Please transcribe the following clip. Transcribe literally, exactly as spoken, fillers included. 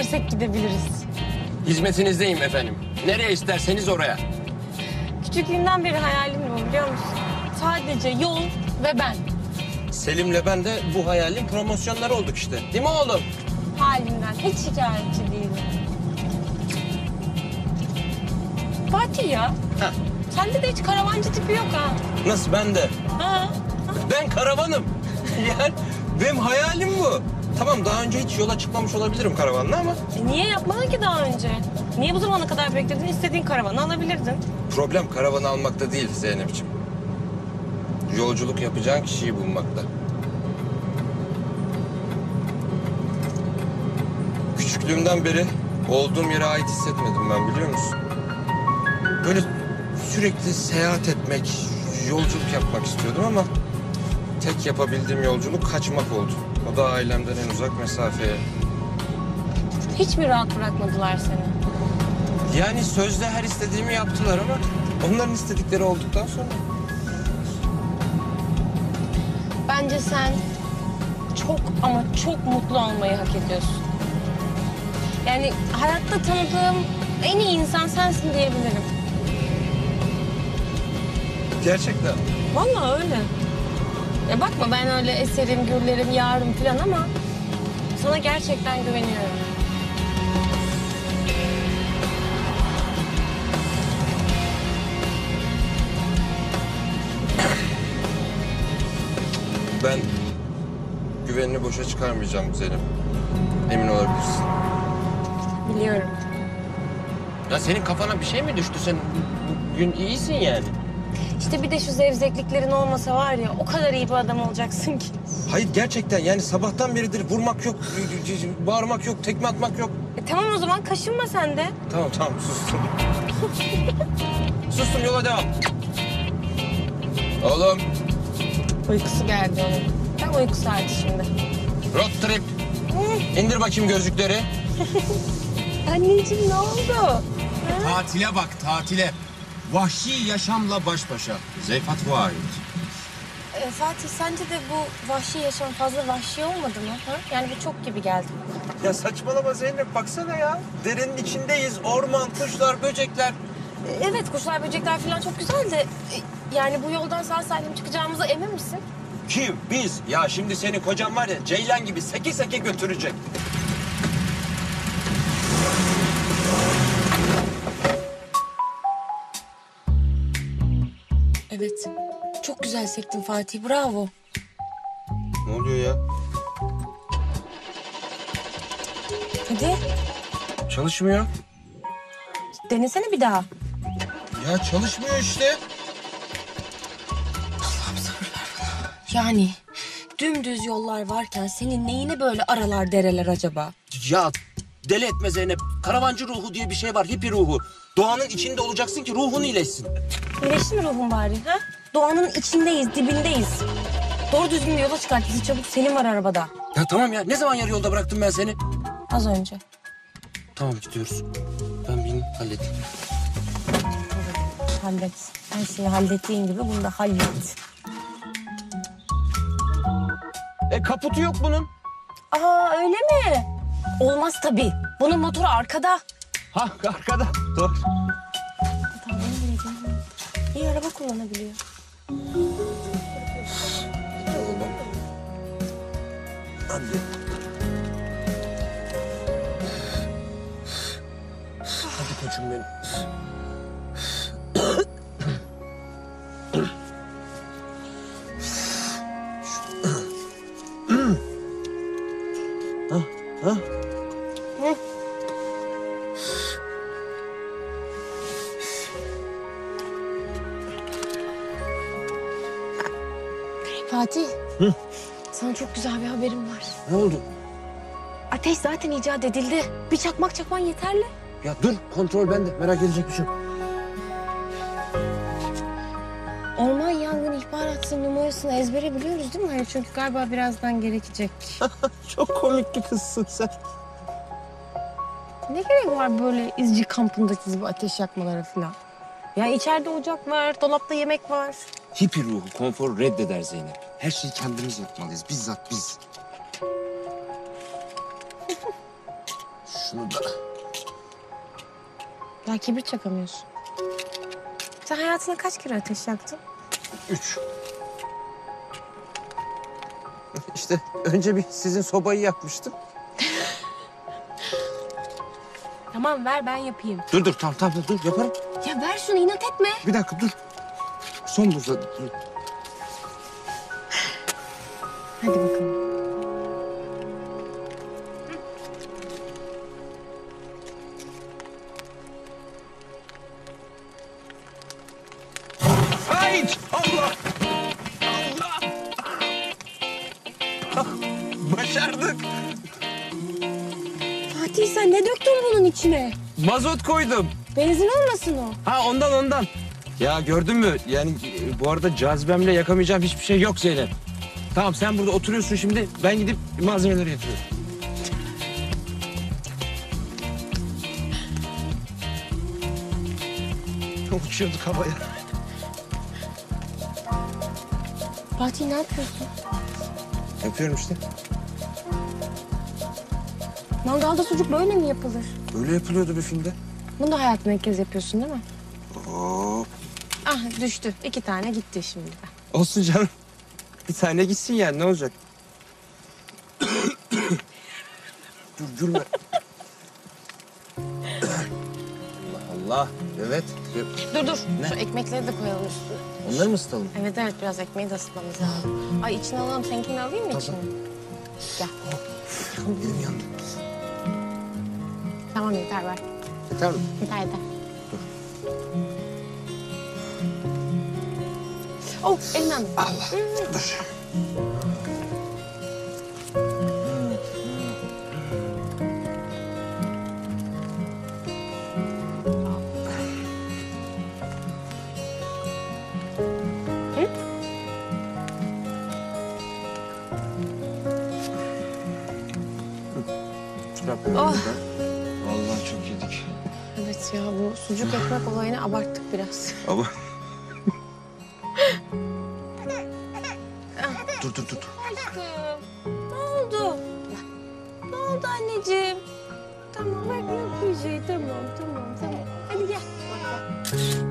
istersek gidebiliriz. Hizmetinizdeyim efendim. Nereye isterseniz oraya. Küçüklüğümden beri hayalim bu, biliyor musun? Sadece yol ve ben. Selim'le ben de bu hayalin promosyonları olduk işte. Değil mi oğlum? Halimden hiç şikayetçi değilim. Fatih ya. Ha. Sende de hiç karavancı tipi yok ha. Nasıl ben de? Ha. ha. Ben karavanım. Yani benim hayalim bu. Tamam daha önce hiç yola çıkmamış olabilirim karavanla ama. E niye yapmadın ki daha önce? Niye bu zamana kadar bekledin? İstediğin karavanı alabilirdin. Problem karavanı almakta değil Zeynep'ciğim. Yolculuk yapacağın kişiyi bulmakta. Küçüklüğümden beri olduğum yere ait hissetmedim ben, biliyor musun? Böyle sürekli seyahat etmek, yolculuk yapmak istiyordum ama tek yapabildiğim yolculuk kaçmak oldu. O da ailemden en uzak mesafeye. Hiç mi rahat bırakmadılar seni? Yani sözde her istediğimi yaptılar ama onların istedikleri olduktan sonra. Bence sen çok ama çok mutlu olmayı hak ediyorsun. Yani hayatta tanıdığım en iyi insan sensin diyebilirim. Gerçekten. Vallahi öyle. Ya bakma ben öyle eserim, güllerim, yarım falan ama sana gerçekten güveniyorum. Ben güvenini boşa çıkarmayacağım Zeynep. Emin olabilirsin. Biliyorum. Ya senin kafana bir şey mi düştü? Sen bugün iyisin yani. İşte bir de şu zevzekliklerin olmasa var ya, o kadar iyi bir adam olacaksın ki. Hayır gerçekten yani sabahtan beridir vurmak yok, bağırmak yok, tekme atmak yok. E tamam o zaman kaşınma sen de. Tamam tamam sustum. Sustum yola devam. Oğlum. Uykusu geldi oğlum. Tam uyku saati şimdi. Road trip. Hı. İndir bakayım gözlükleri. Anneciğim ne oldu? Ha? Tatile bak tatile. Vahşi yaşamla baş başa. Zeyfat Vahit. E, Fatih sence de bu vahşi yaşam fazla vahşi olmadı mı? Ha? Yani bu çok gibi geldi. Ya saçmalama Zeynep baksana ya. Derenin içindeyiz. Orman, kuşlar, böcekler. E, evet kuşlar, böcekler falan çok güzel de... E, yani bu yoldan sağ salim çıkacağımıza emin misin? Kim? Biz. Ya şimdi senin kocan var ya ceylan gibi seke seke götürecek. Evet. Çok güzel sektin Fatih. Bravo. Ne oluyor ya? Hadi. Çalışmıyor. Denesene bir daha. Ya çalışmıyor işte. Allah'ım sabır ver bana. Yani dümdüz yollar varken senin neyine böyle aralar dereler acaba? Ya deli etme Zeynep. Karavancı ruhu diye bir şey var. Hippie ruhu. Doğanın içinde olacaksın ki ruhun iyileşsin. İyileşti mi ruhun bari? Ha? Doğanın içindeyiz, dibindeyiz. Doğru düzgün yola çıkart bizi çabuk. Selim var arabada. Ya tamam ya. Ne zaman yarı yolda bıraktım ben seni? Az önce. Tamam gidiyoruz. Ben birini halledeyim. Hallet. Her şeyi hallettiğin gibi bunu da hallet. E kaputu yok bunun. Aa öyle mi? Olmaz tabii. Bunun motoru arkada. Ha arkada. Doğru. Tamam bileceğim. İyi araba kullanabiliyor. Anne. Hadi koçum benim. Ha ha. Hı. Fatih, hı? Sana çok güzel bir haberim var. Ne oldu? Ateş zaten icat edildi. Bir çakmak çakman yeterli. Ya dur, kontrol bende. Merak edecek bir şey yok. Orman yangını ihbaratsının numarasını ezbere biliyoruz değil mi? Hayır, çünkü galiba birazdan gerekecek. Çok komik bir kızsın sen. Ne gerek var böyle izci kampındaki gibi ateş yakmalara falan? Ya içeride ocak var, dolapta yemek var. Hippie ruhu konfor reddeder Zeynep. Her şeyi kendimiz yapmalıyız, bizzat biz. aslında. Ya kibrit çakamıyorsun. Sen hayatına kaç kere ateş yaktın? Üç. İşte önce bir sizin sobayı yakmıştım. Tamam ver ben yapayım. Dur dur tamam tamam dur yaparım. Ya ver şunu inat etme. Bir dakika dur. Son buzda dur. Hadi bakalım. İçine. Mazot koydum. Benzin olmasın o. Ha ondan ondan. Ya gördün mü? Yani bu arada cazibemle yakamayacağım hiçbir şey yok Zeynep. Tamam sen burada oturuyorsun şimdi. Ben gidip malzemeleri getiriyorum. Uçuyorduk havaya. Fatih ne yapıyorsun? Yapıyorum işte. Mangalda sucuk böyle mi yapılır? Böyle yapılıyordu bir filmde. Bunu da hayatımda ilk kez yapıyorsun değil mi? Hop. Ah düştü. İki tane gitti şimdi. Olsun canım. Bir tane gitsin yani ne olacak? Dur gülme. Allah Allah. Evet. Dur dur. Ne? Şu ekmekleri de koyalım üstüne. Onları mı ısıtalım? Evet evet biraz ekmeği de ısıtmamız lazım. Ay içine alalım. Seninkini alayım mı tamam. İçine? Gel. Benim yandım. Tamam yeter ver. Yeter mi? Yeter yeter. Dur. Oh elimden. Allah hmm. Dur. Sucuk ekmek olayını abarttık biraz. Ama... dur, dur, dur. Aşkım, ne oldu? Ne oldu anneciğim? Tamam, ben yapmayacağım. Tamam, tamam, tamam. Hadi gel.